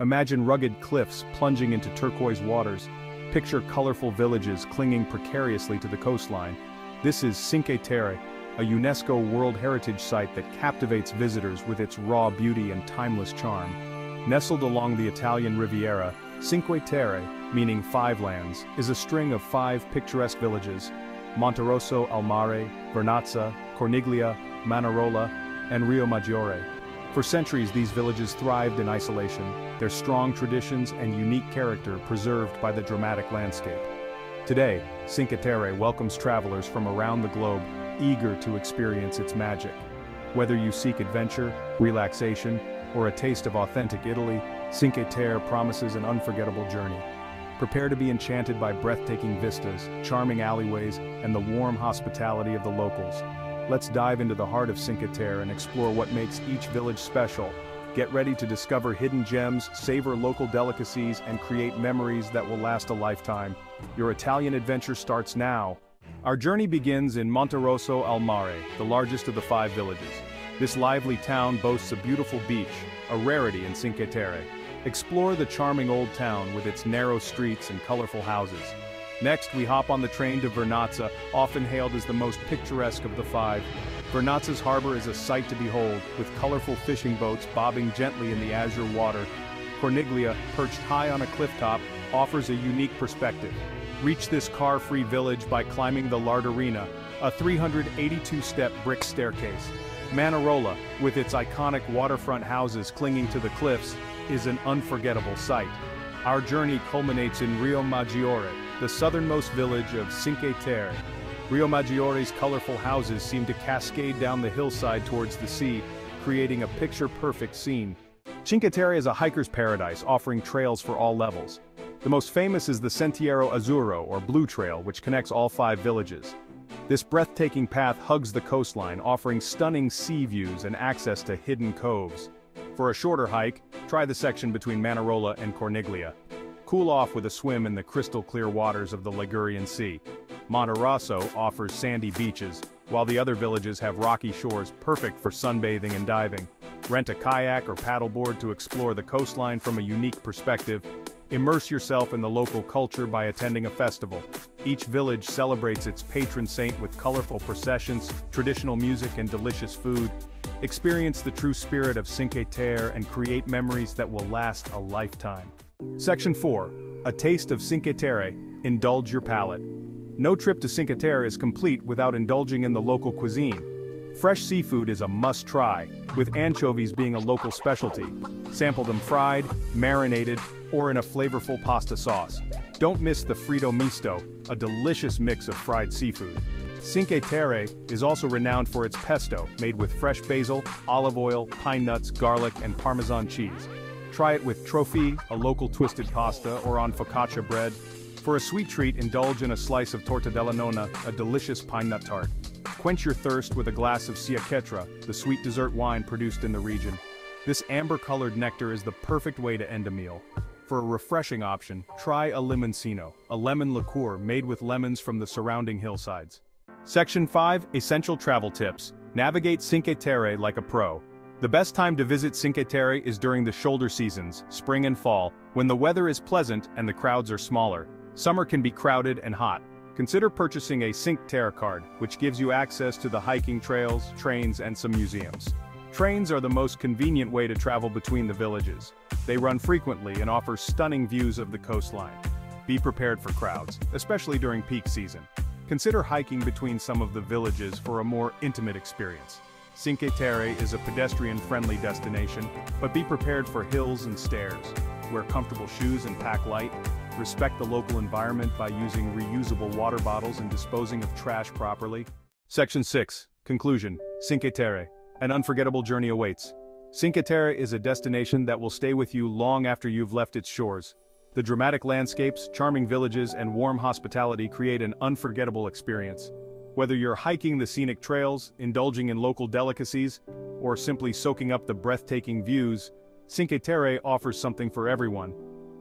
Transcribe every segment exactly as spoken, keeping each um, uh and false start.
Imagine rugged cliffs plunging into turquoise waters. Picture colorful villages clinging precariously to the coastline. This is Cinque Terre, a UNESCO World Heritage Site that captivates visitors with its raw beauty and timeless charm. Nestled along the Italian Riviera, Cinque Terre, meaning five lands, is a string of five picturesque villages: Monterosso al Mare, Vernazza, Corniglia, Manarola, and Riomaggiore. For centuries these villages thrived in isolation, their strong traditions and unique character preserved by the dramatic landscape. Today, Cinque Terre welcomes travelers from around the globe, eager to experience its magic. Whether you seek adventure, relaxation, or a taste of authentic Italy, Cinque Terre promises an unforgettable journey. Prepare to be enchanted by breathtaking vistas, charming alleyways, and the warm hospitality of the locals. Let's dive into the heart of Cinque Terre and explore what makes each village special. Get ready to discover hidden gems, savor local delicacies, and create memories that will last a lifetime. Your Italian adventure starts now. Our journey begins in Monterosso al Mare, the largest of the five villages. This lively town boasts a beautiful beach, a rarity in Cinque Terre. Explore the charming old town with its narrow streets and colorful houses. Next, we hop on the train to Vernazza, often hailed as the most picturesque of the five. Vernazza's harbor is a sight to behold, with colorful fishing boats bobbing gently in the azure water. Corniglia, perched high on a clifftop, offers a unique perspective. Reach this car-free village by climbing the Lardarina, a three hundred eighty-two step brick staircase. Manarola, with its iconic waterfront houses clinging to the cliffs, is an unforgettable sight. Our journey culminates in Riomaggiore, the southernmost village of Cinque Terre. Riomaggiore's colorful houses seem to cascade down the hillside towards the sea, creating a picture-perfect scene. Cinque Terre is a hiker's paradise, offering trails for all levels. The most famous is the Sentiero Azzurro, or Blue Trail, which connects all five villages. This breathtaking path hugs the coastline, offering stunning sea views and access to hidden coves. For a shorter hike, try the section between Manarola and Corniglia. Cool off with a swim in the crystal-clear waters of the Ligurian Sea. Monterosso offers sandy beaches, while the other villages have rocky shores perfect for sunbathing and diving. Rent a kayak or paddleboard to explore the coastline from a unique perspective. Immerse yourself in the local culture by attending a festival. Each village celebrates its patron saint with colorful processions, traditional music, and delicious food. Experience the true spirit of Cinque Terre and create memories that will last a lifetime. Section four. A taste of Cinque Terre. Indulge your palate. No trip to Cinque Terre is complete without indulging in the local cuisine. Fresh seafood is a must-try, with anchovies being a local specialty. Sample them fried, marinated, or in a flavorful pasta sauce. Don't miss the fritto misto, a delicious mix of fried seafood. Cinque Terre is also renowned for its pesto, made with fresh basil, olive oil, pine nuts, garlic, and Parmesan cheese. Try it with trofie, a local twisted pasta, or on focaccia bread. For a sweet treat, indulge in a slice of Torta della Nona, a delicious pine nut tart. Quench your thirst with a glass of Sciacchetrà, the sweet dessert wine produced in the region. This amber-colored nectar is the perfect way to end a meal. For a refreshing option, try a Limoncino, a lemon liqueur made with lemons from the surrounding hillsides. Section five. Essential travel tips. Navigate Cinque Terre like a pro. The best time to visit Cinque Terre is during the shoulder seasons, spring and fall, when the weather is pleasant and the crowds are smaller. Summer can be crowded and hot. Consider purchasing a Cinque Terre card, which gives you access to the hiking trails, trains, and some museums. Trains are the most convenient way to travel between the villages. They run frequently and offer stunning views of the coastline. Be prepared for crowds, especially during peak season. Consider hiking between some of the villages for a more intimate experience. Cinque Terre is a pedestrian-friendly destination, but be prepared for hills and stairs. Wear comfortable shoes and pack light. Respect the local environment by using reusable water bottles and disposing of trash properly. Section six. Conclusion. Cinque Terre. An unforgettable journey awaits. Cinque Terre is a destination that will stay with you long after you've left its shores. The dramatic landscapes, charming villages, and warm hospitality create an unforgettable experience. Whether you're hiking the scenic trails, indulging in local delicacies, or simply soaking up the breathtaking views, Cinque Terre offers something for everyone.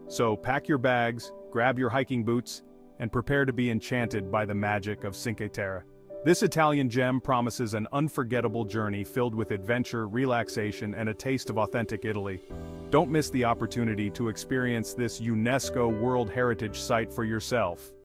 So pack your bags, grab your hiking boots, and prepare to be enchanted by the magic of Cinque Terre. This Italian gem promises an unforgettable journey filled with adventure, relaxation, and a taste of authentic Italy. Don't miss the opportunity to experience this UNESCO World Heritage Site for yourself.